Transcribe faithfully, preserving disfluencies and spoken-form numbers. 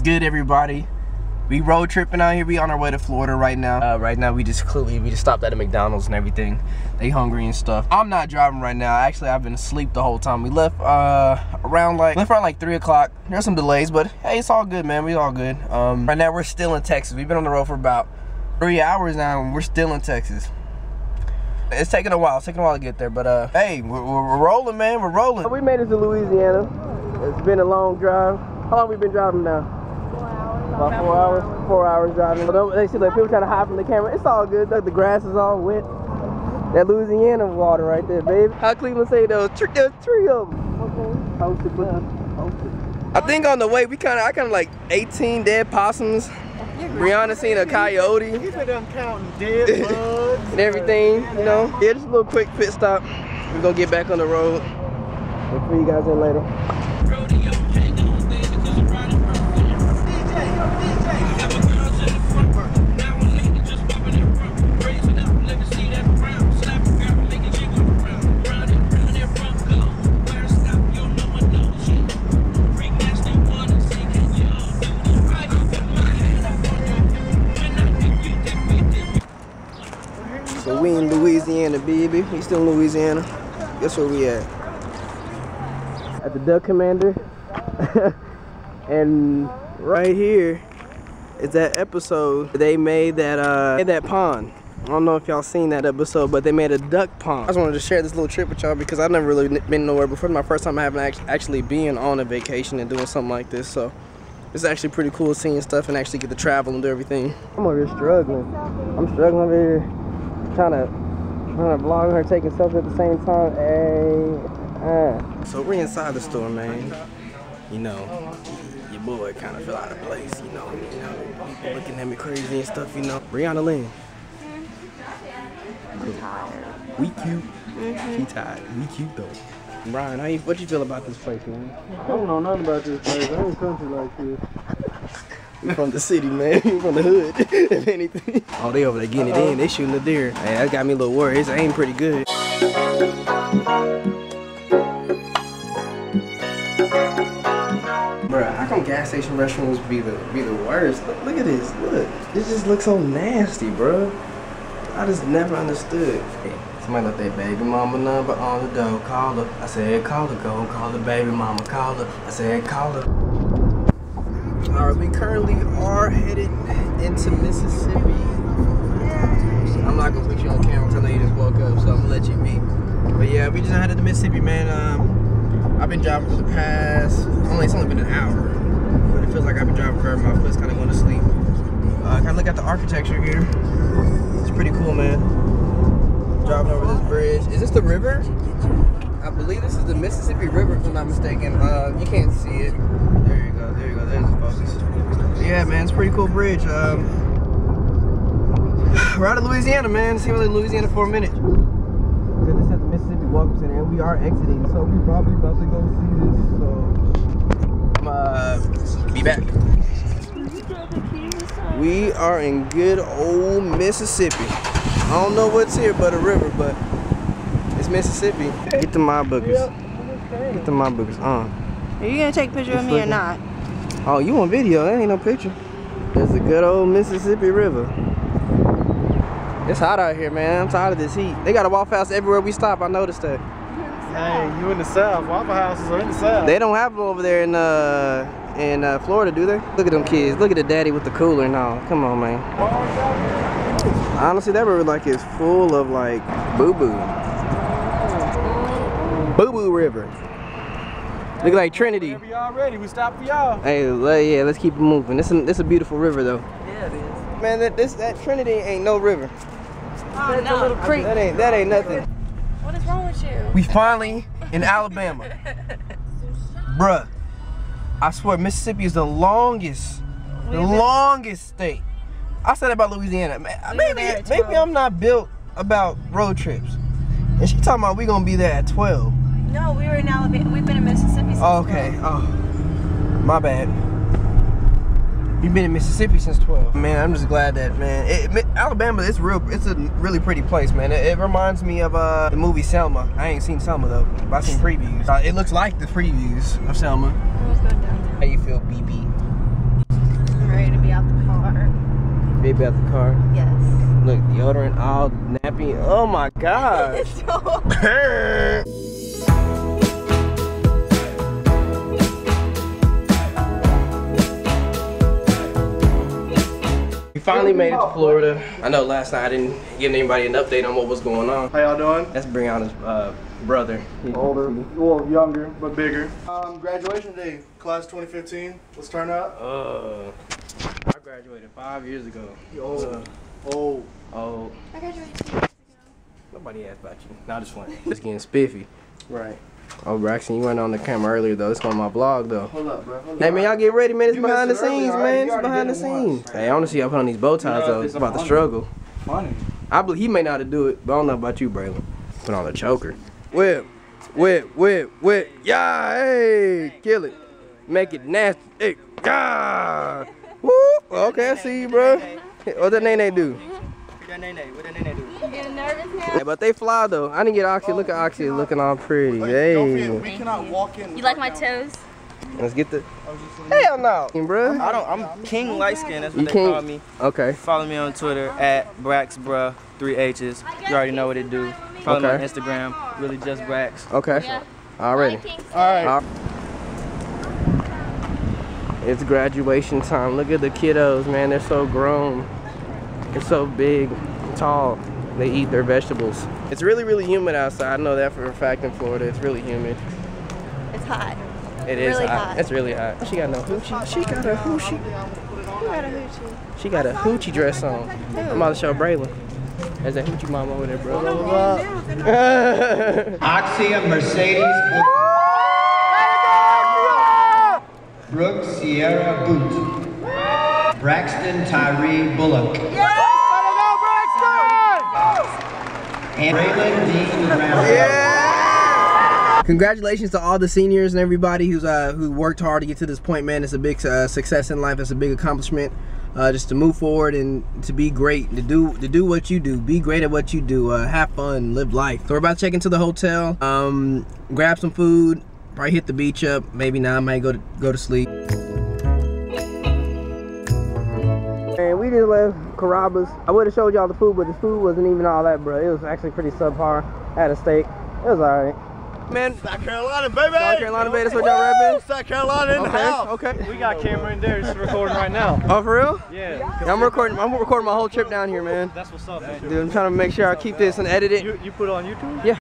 What's good, everybody? We road tripping out here. We on our way to Florida right now. Uh, right now, we just clearly, we just stopped at a McDonald's and everything. They hungry and stuff. I'm not driving right now. Actually, I've been asleep the whole time. We left uh, around like, left around like three o'clock. There's some delays, but hey, it's all good, man. We all good. Um, right now, we're still in Texas. We've been on the road for about three hours now, and we're still in Texas. It's taking a while. It's taking a while to get there, but uh, hey, we're, we're rolling, man. We're rolling. We made it to Louisiana. It's been a long drive. How long we been driving now? About four hours, four hours driving. But they see like people trying to hide from the camera. It's all good. Like, the grass is all wet. That Louisiana water right there, baby. How Cleveland say those three, those three of them. Okay. Hosted, hosted. I think on the way we kind of, I kind of like eighteen dead possums. Brianna seen a coyote. You put them counting dead bugs and everything, you know. Yeah, just a little quick pit stop. We're gonna get back on the road. We'll see you guys in later. We in Louisiana, baby. We still in Louisiana. Guess where we at? At the Duck Commander. And right here is that episode they made that uh made that pond. I don't know if y'all seen that episode, but they made a duck pond. I just wanted to share this little trip with y'all because I've never really been nowhere before. It's my first time having actually being on a vacation and doing something like this. So it's actually pretty cool seeing stuff and actually get to travel and do everything. I'm over here struggling. I'm struggling over here. Trying to, trying to vlog her taking selfies at the same time. Hey, uh. So we're inside the store, man. You know, your boy kind of feel out of place. You know, you know, people looking at me crazy and stuff. You know, Rihanna Lynn. I'm tired. We cute. Mm-hmm. She tired. We cute though. Brian, how you? What you feel about this place, man? I don't know nothing about this place. I ain't country like this. We from the city, man. We from the hood, if anything. Oh, they over there getting uh-oh. It in. They shooting the deer. Man, that got me a little worried. His aim pretty good. Bro, how come gas station restrooms be the be the worst? Look, look at this. Look, this just looks so nasty, bro. I just never understood. Hey, somebody left their baby mama number on the door. Call her. I said, call her. Go call her, baby mama. Call her. I said, call her. Alright, we currently are headed into Mississippi. I'm not gonna put you on camera because I know you just woke up, so I'm gonna let you be. But yeah, we just headed to Mississippi, man. Um, I've been driving for the past, only it's only been an hour, but it feels like I've been driving forever. My foot's kind of going to sleep. Uh, kind of look at the architecture here. It's pretty cool, man. Driving over this bridge. Is this the river? I believe this is the Mississippi River, if I'm not mistaken. Uh, you can't see it. There you go. There you go. There's the focus. Yeah, man, it's a pretty cool bridge. Um, we're out of Louisiana, man. It seems like Louisiana for a minute. So this is at the Mississippi Welcome Center, and we are exiting, so we probably about to go see this. So, uh, be back. We are in good old Mississippi. I don't know what's here but a river, but it's Mississippi. Get to my bookers. Get to my bookers. Uh. Are you gonna take a picture it's of me looking. Or not? Oh, you want video? That ain't no picture. There's a good old Mississippi River. It's hot out here, man. I'm tired of this heat. They got a Waffle House everywhere we stop. I noticed that. Hey, you in the South? Waffle Houses are in the South. They don't have them over there in uh in uh, Florida, do they? Look at them kids. Look at the daddy with the cooler and all. Come on, man. Honestly, that river like is full of like boo boo, boo boo river. Look like Trinity. Whenever y'all ready, we stop for y'all. Hey, yeah, let's keep it moving. This is a beautiful river, though. Yeah, it is. Man, that this that Trinity ain't no river. Oh, that's no. A little creek. That ain't that ain't nothing. What is wrong with you? We finally in Alabama, bruh. I swear, Mississippi is the longest, we the longest state. I said about Louisiana. Maybe maybe, maybe I'm not built about road trips. And she talking about we gonna be there at twelve. No, we were in Alabama. We've been in Mississippi since twelve. Okay, oh, my bad. You've been in Mississippi since twelve. Man, I'm just glad that, man. It, Alabama, it's real. It's a really pretty place, man. It, it reminds me of uh, the movie Selma. I ain't seen Selma, though, but I've seen previews. Uh, it looks like the previews of Selma. Let's go down there. How you feel, B B? Baby out the car? Yes. Look, deodorant all nappy. Oh my gosh. We finally made it to Florida. I know last night I didn't give anybody an update on what was going on. How y'all doing? That's Brianna's uh, brother. Older, well, younger, but bigger. Um, graduation day, class twenty fifteen. Let's turn out. Uh. I graduated five years ago. Old. Uh, old. Old. I graduated two years ago. Nobody asked about you. Not just one. It's getting spiffy. Right. Oh, Braxton, you went on the camera earlier, though. It's on my vlog, though. Hold up, bro. Hold hey, up. Man, y'all get ready, man. It's you behind the scenes, early, man. It's behind the scenes. Right. Hey, I want to see y'all put on these bow ties, you know, though. It's about the struggle. Funny. I believe he may not have do it, but I don't know about you, Braylon. Put on the choker. Whip, whip, whip, whip. Yeah, hey. Kill it. Make it nasty. Hey, God. Woo! Okay, I see you, bro. What that nene do? What that nene? What that nene do? You getting nervous now? Yeah, but they fly though. I didn't get Oxia. Look at Oxia looking all pretty. Hey. We cannot walk in. You like my toes? Let's get the. Hell no, bro. I don't. I'm King Light Skin. That's what they call me. Okay. Follow me on Twitter at Braxbruh three H's. You already know what it do. Follow me on Instagram. Really just Brax. Okay. Alrighty. All right. It's graduation time. Look at the kiddos, man. They're so grown. They're so big, tall. They eat their vegetables. It's really, really humid outside. I know that for a fact in Florida. It's really humid. It's hot. It is really hot. hot. It's really hot. She got no hoochie. She got a hoochie. Who got a hoochie? She got a hoochie dress on. I'm about to show Braylon. There's a hoochie mom over there, bro. Oxia Mercedes Brooke Sierra Boot. Braxton Tyree Bullock. Yeah! And Braylon. Yeah! Congratulations to all the seniors and everybody who's uh, who worked hard to get to this point, man. It's a big uh, success in life. It's a big accomplishment. Uh, just to move forward and to be great, to do to do what you do, be great at what you do, uh, have fun, live life. So we're about to check into the hotel, um, grab some food, probably hit the beach up, maybe not, I might go to, go to sleep. Man, we just left Carrabba's. I would have showed y'all the food, but the food wasn't even all that, bro. It was actually pretty subpar. I had a steak. It was all right. Man, South Carolina, baby! South Carolina, baby, that's what y'all rapping? South Carolina in the house! Okay. We got camera in there, just recording right now. Oh, for real? Yeah. I'm recording I'm recording my whole trip down here, man. That's what's up, man. Dude, I'm trying to make sure I keep this and edit it. You, you put it on YouTube? Yeah.